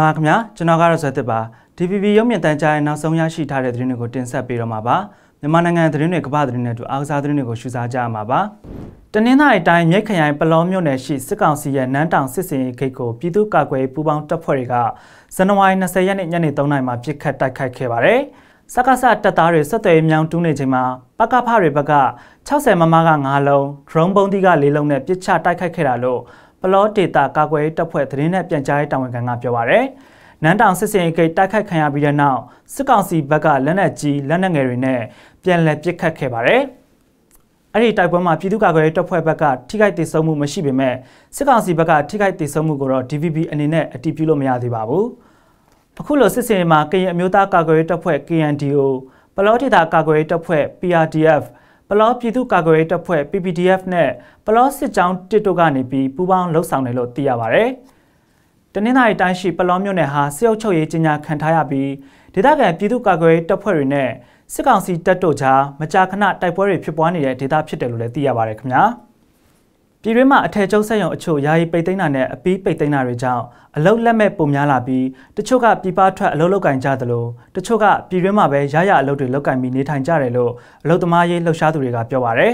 ခင်ဗျာကျွန်တော်ကတော့ဇက်တစ်ပါ DVB ရုပ်မြင်သံကြားရဲ့နောက်ဆုံးရရှိထားတဲ့သတင်းတွေကိုတင်ဆက်ပေးတော့မှာပါမြန်မာနိုင်ငံသတင်းတွေကမ္ဘာသတင်းတွေအတူအားကစားသတင်းတွေကိုရှုစားကြရမှာပါတနင်္လာနေ့တိုင်းမြိတ်ခရိုင်ပလောမြို့နယ်ရှိစစ်ကောင်စီရဲ့နန်းတောင်စစ်စင်ရေးဂိတ်ကိုပြည်သူ့ကာကွယ်ပူးပေါင်းတပ်ဖွဲ့တွေကဇန်နဝါရီ20ရက်နေ့ညနေ3:00 နာရီမှာပစ်ခတ်တိုက်ခိုက်ခဲ့ပါတယ်စက္ကစတပ်သားတွေဆက်သွယ်မြောင်းတူးနေချိန်မှာပကဖတွေဘက်က60မမက9လုံး drone ပုံသီးက4လုံးနဲ့ပစ်ချတိုက်ခိုက်ခဲ့တာလို့ပလောဒေတာကာကွယ်တပ်ဖွဲ့သတင်းနဲ့ပြန်ကြားရေးတာဝန်ခံကပြောပါရယ်နန်းတောင်စစ်စင်ဂိတ်တိုက်ခိုက်ခံရပြီးတဲ့နောက်စစ်ကောင်စီဘက်ကလက်နက်ကြီးလက်နက်ငယ်တွေနဲ့ပြန်လည်ပစ်ခတ်ခဲ့ပါရယ်အဲ့ဒီတိုက်ပွဲမှာပြည်သူ့ကာကွယ်ရေးတပ်ဖွဲ့ဘက်ကထိခိုက်ဒေဆုံးမှုမရှိပေမဲ့စစ်ကောင်စီဘက်ကထိခိုက်ဒေဆုံးမှုကိုတော့ DVB အနေနဲ့အတည်ပြုလို့မရသေးပါဘူးအခုလိုစစ်စင်မှာကရင်အမျိုးသားကာကွယ်ရေးတပ်ဖွဲ့ KNDO ပလောဒေတာကာကွယ်ရေးတပ်ဖွဲ့ PRDFပလောပြည်သူ့ကာကွယ်ရေးတပ်ဖွဲ့ PPDF နဲ့ပလောစစ်ကြောင်းတစ်တို့ကနေပြီးပူးပေါင်းလှုပ်ဆောင်တယ်လို့သိရပါဗျ။တနင်္လာနေ့တိုင်းရှိပလောမြို့နယ်ဟာစစ်အုပ်ချုပ်ရေးကြီးညာခံထားရပြီးဒေသခံပြည်သူ့ကာကွယ်ရေးတပ်ဖွဲ့တွေနဲ့စစ်ကောင်စီတပ်တို့ကြားမကြာခဏတိုက်ပွဲတွေဖြစ်ပွားနေတဲ့ဒေသဖြစ်တယ်လို့လည်းသိရပါဗျခင်ဗျာ။ပြည်တွင်းမှာအထက်ကျောင်းဆက်ရုံအချို့ယာယီပိတ်သိမ်းတာနဲ့အပီးပိတ်သိမ်းတာတွေကြောင့်အလုတ်လက်မဲ့ပုံများလာပြီးတချို့ကပြည်ပထွက်အလုတ်လုပ်ကင်ကြသလိုတချို့ကပြည်တွင်းမှာပဲရရအလုတ်တွေလုပ်ကင်ပြီးနေထိုင်ကြတယ်လို့အလုတ်သမားရေးလှုပ်ရှားသူတွေကပြောပါရယ်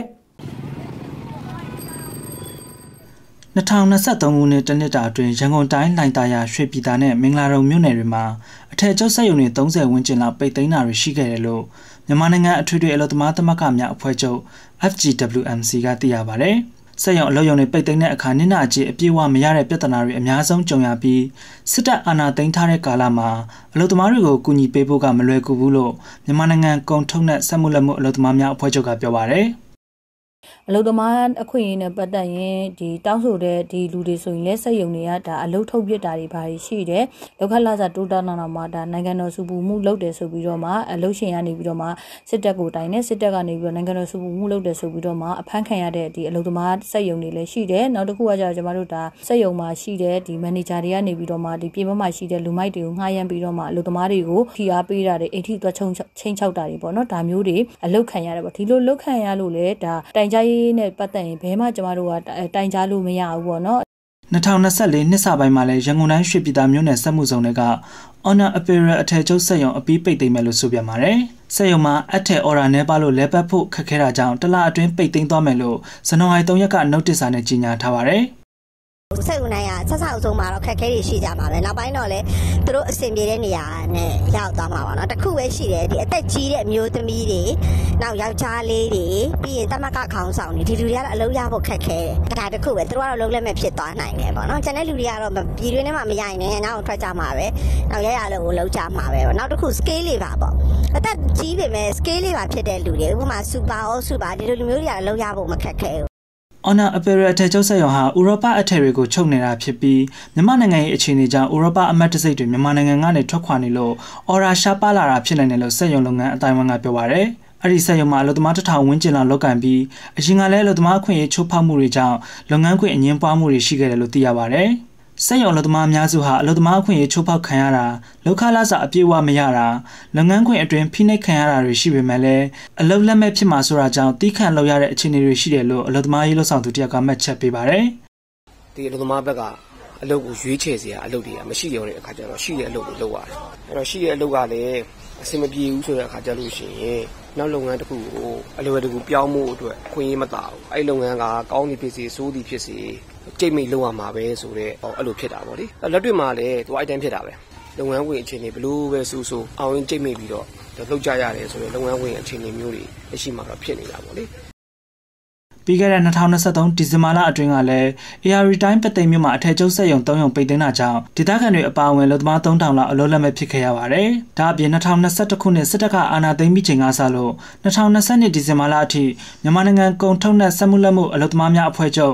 2023ခုနှစ်တနှစ်တာအတွင်းရန်ကုန်တိုင်းလှိုင်သာယာရွှေပြည်သာနဲ့မင်္ဂလာဒုံမြို့နယ်တွေမှာအထက်ကျောက်စက်ရုံတွေ30ဝန်းကျင်လောက်ပိတ်သိမ်းတာတွေရှိခဲ့တယ်လို့မြန်မာနိုင်ငံအထွေထွေအလုတ်သမားသမဂ္ဂများအဖွဲ့ချုပ် FGWMC ကသိရပါရယ်ဆက်ရုံအလုပ်ရုံတွေပိတ်သိမ်းတဲ့အခါနိနာအကြီးအပြည့်အဝမရတဲ့ပြဿနာတွေအများဆုံးကြုံရပြီးစစ်တပ်အာဏာသိမ်းထားတဲ့ကာလမှာအလုပ်သမားတွေကိုကူညီပေးဖို့ကမလွယ်ကူဘူးလို့မြန်မာနိုင်ငံကုန်ထုတ်နဲ့စက်မှုလက်မှုအလုပ်သမားများအဖွဲ့ချုပ်ကပြောပါရယ်အလုပ်သမားအခွင့်အရေးနဲ့ပတ်သက်ရင်ဒီတောင်းဆိုတဲ့ဒီလူတွေဆိုရင်လည်းစက်ရုံတွေကဒါအလုပ်ထုတ်ပြစ်တာတွေဘာတွေရှိတယ်လောက်ခလာစားတိုးတောင်းတော့မှဒါနိုင်ငံတော်စုပူမှုလုပ်တယ်ဆိုပြီးတော့မှအလုပ်ရှင်ကနေပြီးတော့မှစစ်တပ်ကိုတိုင်နဲ့စစ်တပ်ကနေပြီးတော့နိုင်ငံတော်စုပူမှုလုပ်တယ်ဆိုပြီးတော့မှအဖမ်းခံရတဲ့ဒီအလုပ်သမားစက်ရုံတွေလည်းရှိတယ်နောက်တစ်ခုကကျတော့ကျမတို့ဒါစက်ရုံမှာရှိတဲ့ဒီမန်နေဂျာတွေကနေပြီးတော့မှဒီပြည်ပမှာရှိတဲ့လူမိုက်တွေကိုငှားရမ်းပြီးတော့မှအလုပ်သမားတွေကိုဖိအားပေးတာတွေအိမ်ထိသွားချင်းချောက်တာတွေပေါ့နော်ဒါမျိုးတွေအလုပ်ခံရတယ်ပေါ့ဒီလိုလုပ်ခံရလို့လေဒါတိုင်ကြရေးနဲ့ပတ်သက်ရင်ဘဲမှကျမတို့ကတိုင်ကြားလို့မရဘူးပေါ့နော်2024နှစ်စပိုင်းမှာလည်းရန်ကုန်တိုင်းရွှေပြည်သာမြို့နယ်စက်မှုဇုံတွေက Honor Apparel အထည်ချုပ်စက်ရုံအပြီးပိတ်သိမ်းမယ်လို့ဆိုပြန်ပါတယ်စက်ရုံမှာအထည် order နဲ့ပါလို့လဲပတ်ဖို့ခက်ခဲတာကြောင့်တစ်လအတွင်းပိတ်သိမ်းသွားမယ်လို့ဇန်နဝါရီ3ရက်က notice စာနဲ့ကြေညာထားပါတယ်စက်ရုံနိုင်ရဆက်ဆောက်ဆုံးမှာတော့ခက်ခဲတွေရှိကြမှာပဲနောက်ပိုင်းတော့လည်းသူတို့အဆင်ပြေတဲ့နေရာနဲ့ရောက်သွားမှာပါเนาะတခုပဲရှိတယ်ဒီအသက်ကြီးတဲ့အမျိုးသမီးတွေနောက်ယောက်ျားလေးတွေပြီးရင်တမကခေါင်းဆောင်တွေဒီလူတွေကတော့အလုပ်ရဖို့ခက်ခဲတယ်ဒါတခုပဲသူတို့ကတော့လုံးလက်မဲ့ဖြစ်သွားနိုင်တယ်ပေါ့เนาะကျန်တဲ့လူတွေကတော့ပြည်တွင်းထဲမှာမရရင်လည်းနောက်ထွက်ကြမှာပဲနောက်ရရလို့ကိုလုံးကြမှာပဲပေါ့နောက်တစ်ခု scale လေးပါပေါ့အသက်ကြီးပေမဲ့ scale လေးပါဖြစ်တဲ့လူတွေဥပမာ super all super ဒီလိုလူမျိုးတွေကတော့လုံးရဖို့မခက်ခဲဘူးHonor Apparel အထည်ချုပ်စက်ရုံဟာဥရောပအထည်တွေကိုချုပ်နေတာဖြစ်ပြီးမြန်မာနိုင်ငံရဲ့အခြေအနေကြောင့်ဥရောပအမတ်တစိတ်တွေမြန်မာနိုင်ငံကနေထွက်ခွာနေလို့ Aura ရှားပါလာတာဖြစ်နိုင်တယ်လို့စက်ရုံလုပ်ငန်းအတိုင်းဝန်ကပြောပါရယ်အဲ့ဒီစက်ရုံမှာအလုပ်သမား1000ဝန်းကျင်လောက်လုပ်ကင်ပြီးအရင်ကလည်းအလုပ်သမားအခွင့်အရေးချိုးဖောက်မှုတွေကြောင့်လုပ်ငန်းခွင်အငင်းပွားမှုတွေရှိခဲ့တယ်လို့သိရပါရယ်စက်ရုံအလုပ်သမားအများစုဟာအလုပ်သမားအခွင့်အရေးချိုးဖောက်ခံရတာလုပ်ခလစာအပြည့်အဝမရတာလုပ်ငန်းခွင်အတွင်းဖိနှိပ်ခံရတာတွေရှိပေမဲ့လည်းအလုပ်လက်မဲ့ဖြစ်မှာဆိုတာကြောင့်တီးခန့်လုပ်ရတဲ့အခြေအနေတွေရှိတယ်လို့အလုပ်သမားရေးလှုပ်ဆောင်သူတယောက်ကမှတ်ချက်ပေးပါတယ်။ဒီအလုပ်သမားဘက်ကအလုပ်ကိုရွေးချယ်စရာအလုပ်တွေကမရှိရောတဲ့အခါကျတော့ရှိတဲ့အလုပ်ကိုလုပ်ရတယ်။အဲ့တော့ရှိတဲ့အလုပ်ကလည်းအဆင်မပြေဘူးဆိုတဲ့အခါကျလို့ရှိရင်နောက်လုပ်ငန်းတစ်ခုကိုအလွယ်တကူပြောင်းဖို့အတွက်ခွင့်ရမတာဘူး။အဲ့လုပ်ငန်းကကောင်းသည်ဖြစ်စေဆိုးသည်ဖြစ်စေကြိတ်မိတ်လောက်ရမှာပဲဆိုတော့အဲ့လိုဖြစ်တာပေါ့လေလက်တွေ့မှာလည်းသူအိုက်တန်ဖြစ်တာပဲလုပ်ငန်းဝင်အခြေအနေဘလို့ပဲစူးစူးအောင်ရင်ကြိတ်မိတ်ပြီးတော့လောက်ကြရတယ်ဆိုတော့လုပ်ငန်းဝင်အခြေအနေမျိုးတွေအရှိမှာတော့ဖြစ်နေတာပေါ့လေပြီးခဲ့တဲ့2023ဒီဇင်ဘာလအတွင်းကလည်း AR တိုင်းပသိမ်မြို့မှာအထက်ကျောက်ဆက်ရုံ3ရုံပိတ်သိမ်းတာကြောင့်ဒေသခံတွေအပါအဝင်လုပ်သား3000လောက်အလုပ်လက်မဲ့ဖြစ်ခဲ့ရပါတယ်။ဒါအပြင်2021ခုနှစ်စစ်တပ်ကအာဏာသိမ်းပြီးချိန်ကစလို့2022ဒီဇင်ဘာလအထိမြန်မာနိုင်ငံကုန်ထုတ်နဲ့စက်မှုလက်မှုအလုပ်သမားများအဖွဲ့ချုပ်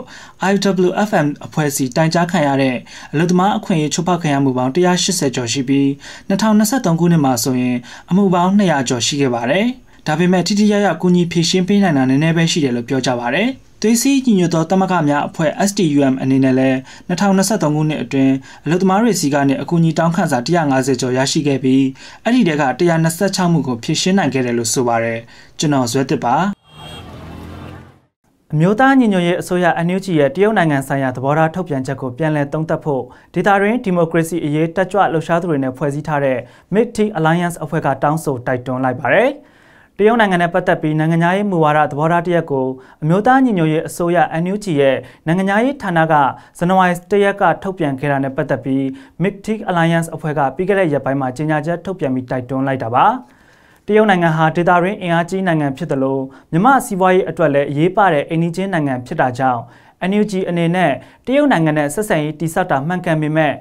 IWFM အဖွဲ့အစည်းတိုင်ကြားခံရတဲ့အလုပ်သမားအခွင့်အရေးချိုးဖောက်ခံရမှုပေါင်း180ကျော်ရှိပြီး2023ခုနှစ်မှာဆိုရင်အမှုပေါင်း200ကျော်ရှိခဲ့ပါတယ်။ဒါပေမဲ့ထိထိရရကူညီဖြည့်ရှင်းပေးနိုင်တာနည်းနည်းပဲရှိတယ်လို့ပြောကြပါဗျ။သွေးစည်းညီညွတ်သောသမဂ္ဂများအဖွဲ့ STUM အနေနဲ့လည်း2023ခုနှစ်အတွင်းအလုပ်သမားတွေစီကနေအကူအညီတောင်းခံစာ150ကျော်ရရှိခဲ့ပြီးအဲ့ဒီထဲက126မှုကိုဖြည့်ရှင်းနိုင်ခဲ့တယ်လို့ဆိုပါရယ်ကျွန်တော်ဇွဲတစ်ပါ မြို့သားညီညွတ်ရေးအစိုးရ NUG ရဲ့တရုတ်နိုင်ငံဆိုင်ရာသဘောထားထုတ်ပြန်ချက်ကိုပြန်လည်သုံးသပ်ဖို့ဒေသတွင်းဒီမိုကရေစီအရေးတက်ကြွလှုပ်ရှားသူတွေနဲ့ဖွဲ့စည်းထားတဲ့ Mid-Tea Alliance အဖွဲ့ကတောင်းဆိုတိုက်တွန်းလိုက်ပါတယ်။တရုတ်နိုင်ငံနဲ့ပတ်သက်ပြီးနိုင်ငံသားရေးမူဝါဒသဘောထားတရက်ကိုအမျိုးသားညီညွတ်ရေးအစိုးရ NUG ရဲ့နိုင်ငံသားရေးဌာနကဇန်နဝါရီ၁ရက်ကထုတ်ပြန်ခဲ့တာနဲ့ပတ်သက်ပြီး Mid-Tea Alliance အဖွဲ့ကပြီးခဲ့တဲ့ရက်ပိုင်းမှာကြေညာချက်ထုတ်ပြန်ပြီးတိုက်တွန်းလိုက်တာပါ။တရုတ်နိုင်ငံဟာဒေသတွင်းအင်အားကြီးနိုင်ငံဖြစ်သလိုမြမစီးပွားရေးအတွက်လည်းအရေးပါတဲ့အိန္ဒိချင်းနိုင်ငံဖြစ်တာကြောင့် NUG အနေနဲ့တရုတ်နိုင်ငံနဲ့ဆက်ဆံရေးတည်ဆောက်တာမှန်ကန်ပေမဲ့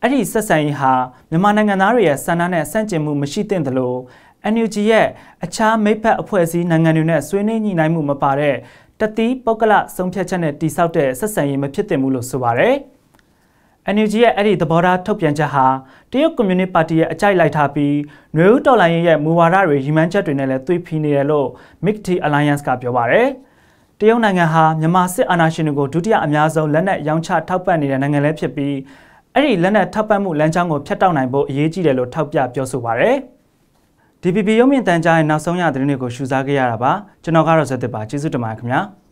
အဲ့ဒီဆက်ဆံရေးဟာမြန်မာနိုင်ငံသားတွေရဲ့ဆန္ဒနဲ့ဆန့်ကျင်မှုမရှိသင့်သလို NUG ရဲ့အခြားမိတ်ဖက်အဖွဲ့အစည်းနိုင်ငံတွေနဲ့ဆွေးနွေးညှိနှိုင်းမှုမပါတဲ့တတိပုဂ္ဂလဆုံးဖြတ်ချက်နဲ့တည်ဆောက်တဲ့ဆက်ဆံရေးမဖြစ်သင့်ဘူးလို့ဆိုပါတယ်NUG ရဲ့အဲ့ဒီသဘောထားထုတ်ပြန်ချက်ဟာတရုတ်ကွန်မြူနတီပါတီရဲ့အကြိုက်လိုက်ထားပြီးနွေဦးတော်လှန်ရေးရဲ့မူဝါဒတွေရည်မှန်းချက်တွေနဲ့လည်းသွေးဖိနေတယ်လို့ Mid-Tea Alliance ကပြောပါတယ်။တရုတ်နိုင်ငံဟာမြန်မာစစ်အာဏာရှင်တွေကိုဒုတိယအများဆုံးလက်နက်ရောင်းချထောက်ပံ့နေတဲ့နိုင်ငံလည်းဖြစ်ပြီးအဲ့ဒီလက်နက်ထောက်ပံ့မှုလမ်းကြောင်းကိုဖြတ်တောက်နိုင်ဖို့အရေးကြီးတယ်လို့ထောက်ပြပြောဆိုပါတယ်။ DVB ရုပ်မြင်သံကြားရဲ့နောက်ဆုံးရသတင်းတွေကိုရှုစားခဲ့ရတာပါ။ကျွန်တော်ကတော့ဇက်သစ်ပါကျေးဇူးတင်ပါတယ်ခင်ဗျာ။